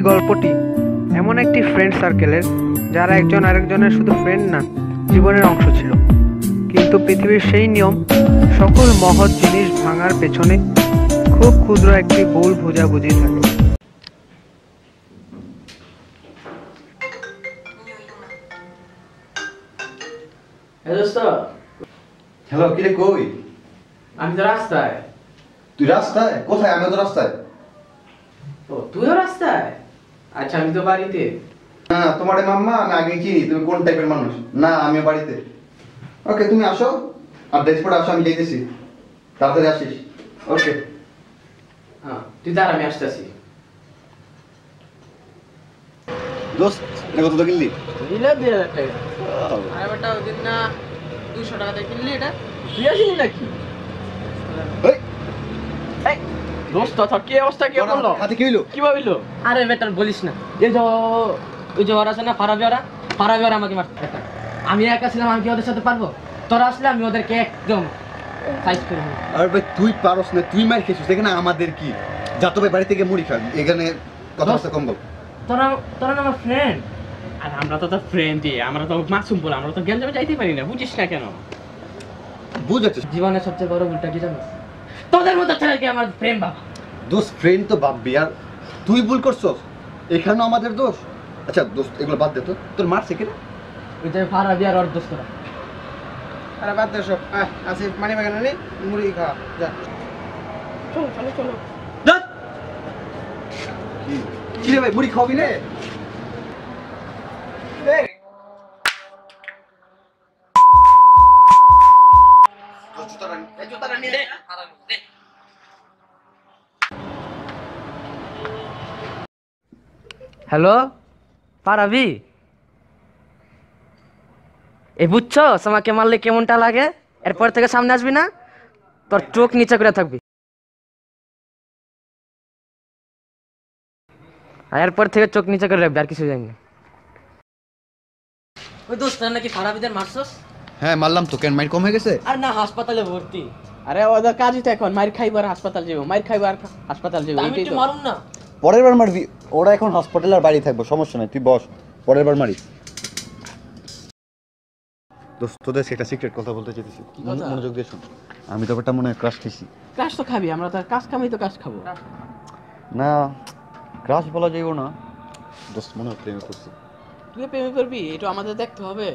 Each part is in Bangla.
এই গল্পটি এমন একটি ফ্রেন্ড সার্কেলের, যারা একজন আরেকজনের শুধু ফ্রেন্ড না, জীবনের অংশ ছিল। কিন্তু পৃথিবীর সেই নিয়ম, সকল মহৎ জিনিস ভাঙার পেছনে খুব ক্ষুদ্র একটি ভুল বোঝাবুঝি থাকে। হ্যালো, কিরে কই? আমি তো রাস্তায়। তুই রাস্তায়? কোথায়? আমি তো রাস্তায়। ও, তুইও রাস্তায়? আচ্ছা, আমি তো বাড়িতে। না, তোমার মাম্মা আমি আগে চিনি। তুমি কোন টাইপের মানুষ? না, আমি বাড়িতে। ওকে, তুমি আসো, আর ড্রেস পরে আসো, আমি যাইতেছি। তাড়াতাড়ি আসিস। ওকে। হ্যাঁ, তুই দাঁড়া, আমি আসতেছি। দোস্ত, এটা কত কিনলি? কিনলাম 2000 টাকা। আরে বেটা, ওদিন না 200 টাকা দিয়ে কিনলি এটা? তুই আসিনি নাকি? এই এই দোস্ত, তো কি অবস্থা? কি বললো? হাতে কি হইলো? কি ভাবিলো? আরে বেটা, বলিস না। এই যে ওই যে ওরা আছে না, ফারাবি ওরা আমাকে মারতে। আমি একা ছিলাম, আমি কি ওদের সাথে পারবো? তোরা আসলে আমি ওদেরকে একদম সাইজ করে দেব। আরে ভাই, তুই পারোস না, তুই মার খেছিস। এখানে আমাদের কি? যা তো ভাই, বাড়ি থেকে মুড়ি খা। এখানে কথা বলতে কম বল। তোরা আমার ফ্রেন্ড, আর আমরা তো তোর ফ্রেন্ডই। আমরা তো মাসুম বল, আমরা তো গেঞ্জামে যাইতে পারি না। বুঝিস না কেন? বুঝেছিস? জীবনের সবচেয়ে বড় ভুলটা কি জানো? তোদের মতো ছেলে কি আমার ফ্রেন্ড বাবা। দোস্ত, ফ্রেন্ড তো ভাববি, আর তুই ভুল করছস। এখানেও আমাদের দোষ। আচ্ছা দোস্ত, এগুলো বাদ দে। তো তোর মারছে কিনা? ওই যে ফারাবি আর ওর দোস্তরা। আরে বাদ দে সব। আসিফ, মানি বাগান নে, মুড়ি খা, যা। চলো। দত কি রে ভাই, মুড়ি খাবি না? হ্যালো পারাবি, এ বুঝছস আমাকে মারলে কেমনটা লাগে? এরপর থেকে সামনে আসবি না, তোর চোখ নিচে করে থাকবি। এরপর থেকে চোখ নিচে করে রাখবি, আর কিছু জানি না। ওই দোস্ত নাকি খারাপিদের মারছস? হ্যাঁ মারলাম তো। কেন, মাইর কম হয়ে গেছে? আর না, হাসপাতালে ভর্তি। আরে ওদের কাজই তো এখন মাইর খাইবার হাসপাতাল যাবো, মাইর খাইবার হাসপাতাল যাবো। আমি তো মারুম না, পরের বার মারবি। ওরা এখন হাসপাতাল আর বাড়ি থাকবো, সমস্যা নাই, তুই বস, পরের বার মারি। দোস্ত, তোদের সেটা সিক্রেট কথা বলতে চাইতেছি, মনোযোগ দিয়ে শুন। আমি তো ব্যাটা মনে হয় ক্রাশ খেয়েছি। ক্রাশ তো খাবি, আমরা তো ক্রাশ খাবি, তো ক্রাশ খাবো না, ক্রাশ বলা যাইব না। দোস্ত, মনে হয় প্রেমে করছি। তুই প্রেমে করবি? এটা আমাদের দেখতে হবে,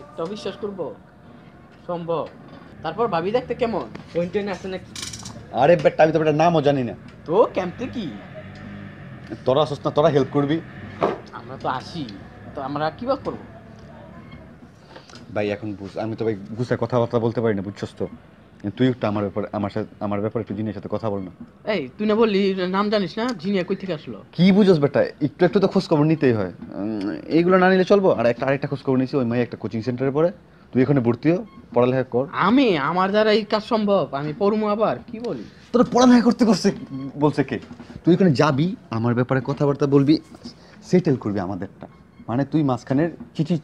এটা বিশ্বাস করবো সম্ভব? তারপর ভাবি দেখতে কেমন ওইটাই না আছে নাকি? আরে ব্যাটা, আমি তো ব্যাটা নামও জানি না। তো ক্যাম্পে কি তোরা আসস না? তোরা হেল্প করবি? আমরা তো আসি, তো আমরা কি বা করবো ভাই? এখন বুঝ, আমি তো ভাই গুছা কথাবার্তা বলতে পারি না, বুঝছস তো? তুই একটু আমার ব্যাপারে, আমার ব্যাপারে একটু জিনিসের সাথে কথা বল না। এই তুই না বললি নাম জানিস না, জিনিয়া কই থেকে আসলো? কি বুঝছস বেটা, একটু একটু তো খোঁজ খবর নিতেই হয়। এইগুলো না নিলে চলবো? আর আরেকটা খোঁজ খবর নিয়েছি, ওই মাই একটা কোচিং সেন্টারে পড়ে, তুই এখানে ভর্তি হ, পড়ালেখা কর। আমি আমার দ্বারা এই কাজ সম্ভব? আমি পড়মু আবার? কি বলি, তোর পড়ালেখা করতে করছে বলছে কে? তুই এখানে যাবি, আমার ব্যাপারে কথাবার্তা বলবি, সেটেল করবি আমাদেরটা। মানে তুই মাঝখানের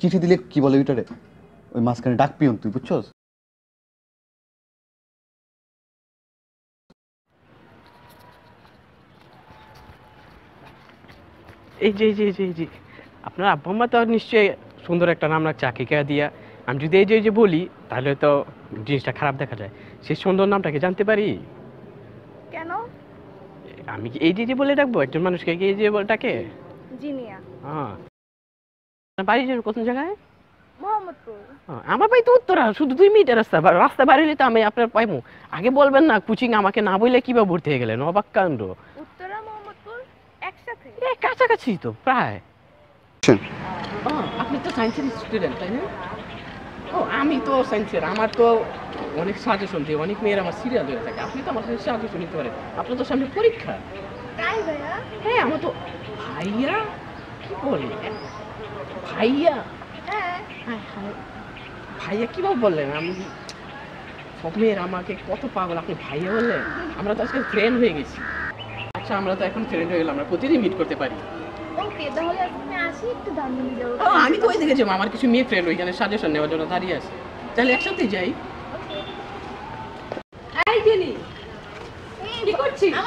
চিঠি দিলে কি বলে ওইটারে, ওই মাঝখানে ডাক পিয়ন, তুই বুঝছস? এই যে জি, আপনার আব্বা আম্মা তো নিশ্চয়ই সুন্দর একটা নাম রাখছে আকিকা দিয়া। আমি যদি এই যে বলি, তাহলে তো জিনিসটা খারাপ দেখা যায়। সেই সুন্দর নামটা কি জানতে পারি? কেন আমি কি এই যে বলে ডাকবো একজন মানুষকে? এই যে ডাকে জিনিয়া। হ্যাঁ, বাড়ি যাবে কোন জায়গায়? মোহাম্মদপুর। আমার ভাই তো উত্তরা, শুধু 2 মিনিটের রাস্তা। রাস্তা বাড়ি হলে তো আমি আপনার পাইমু। আগে বলবেন না কোচিং আমাকে না বললে কিভাবে ভর্তি হয়ে গেলেন? অবাক কাণ্ড। উত্তরা মোহাম্মদপুর একসাথে, কাছাকাছি তো প্রায়। আপনি তো সায়েন্সের স্টুডেন্ট তাই না? ও, আমি তো সায়েন্সের। আমার তো অনেক সাজেশন দিয়ে অনেক মেয়েরা আমার সিরিয়াল হয়ে থাকে। আপনি তো আমার সাথে সাজেশন নিতে পারেন। আপনার তো সামনে পরীক্ষা। হ্যাঁ, আমার তো ভাইয়া। কি বলে ভাইয়া? ভাইয়া কিভাবে বললেন? আমি সব মেয়েরা আমাকে কত পাগল, আপনি ভাইয়া বললেন। আমরা তো আজকে ফ্রেন্ড হয়ে গেছি। আচ্ছা, আমরা তো এখন ফ্রেন্ড হয়ে গেলাম, আমরা প্রতিদিন মিট করতে পারি। আমি তো ওই দিকে যাবো, আমার কিছু মেয়ে ফ্রেন্ড ওইখানে সাজেশন নেওয়ার জন্য দাঁড়িয়ে আছে। তাহলে একসাথে যাই। हाँ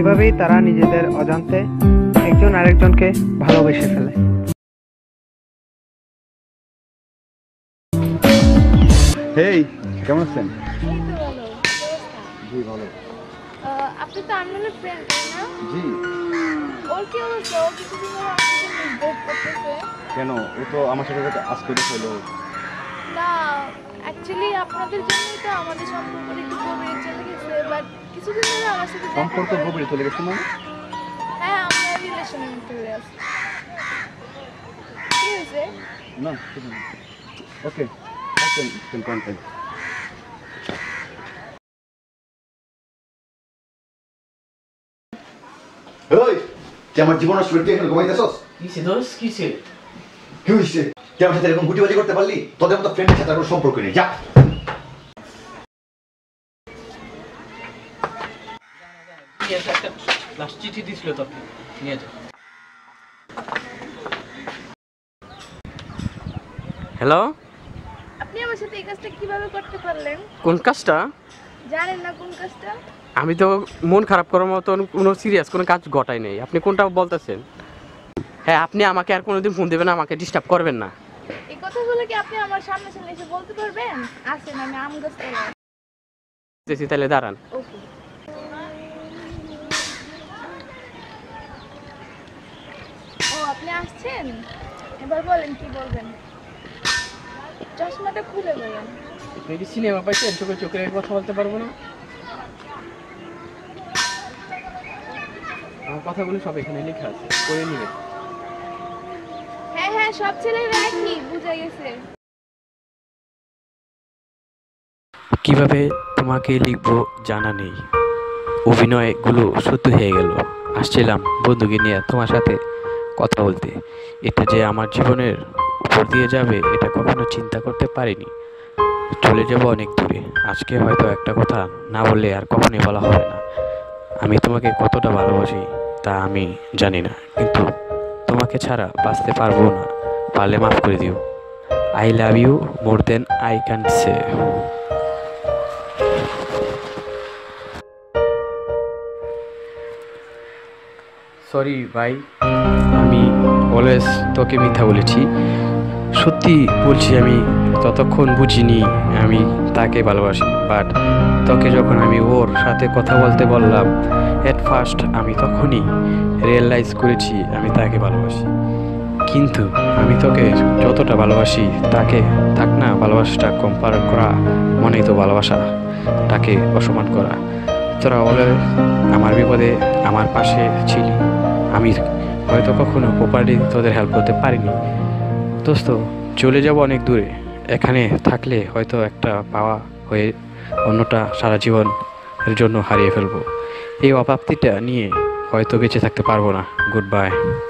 এভাবেই তারা নিজেদের অজান্তে একজন আরেকজনকে ভালোবেসে ফেলে। হেই, কেমন আছেন? এই তো ভালো। জি ভালো। আপনি তো আমনের ফ্রেন্ড না? জি। ওর কি অবস্থা? ও কিছুদিন ধরে আমাদের ডেট করতেছে। কেন? ও তো আমার সাথে আজকে হলো। না, অ্যাকচুয়ালি আপনাদের জন্যই তো আমাদের সম্পর্কটা একটু কমে চলে গেছে, বাট কিছুদিন ধরে আমার সাথে সম্পর্ক গভীর চলে গেছে মানে? হ্যাঁ, আমরা রিলেশনে চলে আসছি। কি হয়েছে? না, কিছু না। ওকে, আচ্ছা, তুমি কন্টেন্ট ওই তুই আমার জীবন নষ্ট করতে এখানে ঘুমাইতেছস? কি সে দোষ কি সে? কি হইছে? তুই আমার সাথে এরকম গুটিবাজি করতে পারলি? তোদের মতো ফ্রেন্ডের সাথে কোনো সম্পর্ক নেই, যা। চিঠি দিছিল তোকে, নিয়ে যা। হ্যালো, আপনি আমার সাথে এই কাজটা কিভাবে করতে পারলেন? কোন কাজটা? জানেন না কোন কাজটা? আমি তো মন খারাপ করার মতো কোনো সিরিয়াস কোনো কাজ ঘটাই নাই। আপনি কোনটা বলতেছেন? হ্যাঁ, আপনি আমাকে আর কোনোদিন ফোন দেবেন না, আমাকে ডিস্টার্ব করবেন না। এই কথাগুলো কি আপনি আমার সামনে সামনে এসে বলতে পারবেন? আসেন, আমি আম গাছ তলায় যাচ্ছি, তাহলে দাঁড়ান। ওকে, আপনি আসছেন? এবার বলেন কি বলবেন। চশমাটা খুলে বলেন। যদি সিনেমা পাইছেন চোখে চোখে কথা বলতে পারবো না। আমার কথাগুলো সব এখানে লেখা আছে, পড়ে নিবেন। হ্যাঁ হ্যাঁ, সব ছেলেরা কি বুঝে গেছে। কিভাবে তোমাকে লিখবো জানা নেই, অভিনয়গুলো সত্যি হয়ে গেল। আসছিলাম বন্ধুকে নিয়ে তোমার সাথে কথা বলতে, এটা যে আমার জীবনের উপর দিয়ে যাবে এটা কখনো চিন্তা করতে পারিনি। চলে যাব অনেক দূরে, আজকে হয়তো একটা কথা না বললে আর কখনোই বলা হবে না। আমি তোমাকে কতটা ভালোবাসি তা আমি জানি না, কিন্তু তোমাকে ছাড়া বাঁচতে পারবো না, পারলে মাফ করে দিও। I love you more than I can say. Sorry ভাই, আমি অলওয়েজ তোকে মিথ্যা বলেছি। সত্যি বলছি, আমি ততক্ষণ বুঝিনি আমি তাকে ভালোবাসি, বাট তোকে যখন আমি ওর সাথে কথা বলতে বললাম অ্যাট ফার্স্ট, আমি তখনই রিয়েলাইজ করেছি আমি তাকে ভালোবাসি। কিন্তু আমি তোকে যতটা ভালোবাসি তাকে থাক না ভালোবাসাটা কম্পেয়ার করা মনেই তো ভালোবাসা, তাকে অসম্মান করা। তোরা অলওয়েজ আমার বিপদে আমার পাশে ছিলি, আমি হয়তো কখনো প্রপারলি তোদের হেল্প করতে পারিনি। দোস্ত, চলে যাব অনেক দূরে, এখানে থাকলে হয়তো একটা পাওয়া হয়ে অন্যটা সারা জীবনের জন্য হারিয়ে ফেলবো। এই অপ্রাপ্তিটা নিয়ে হয়তো বেঁচে থাকতে পারবো না। Good bye.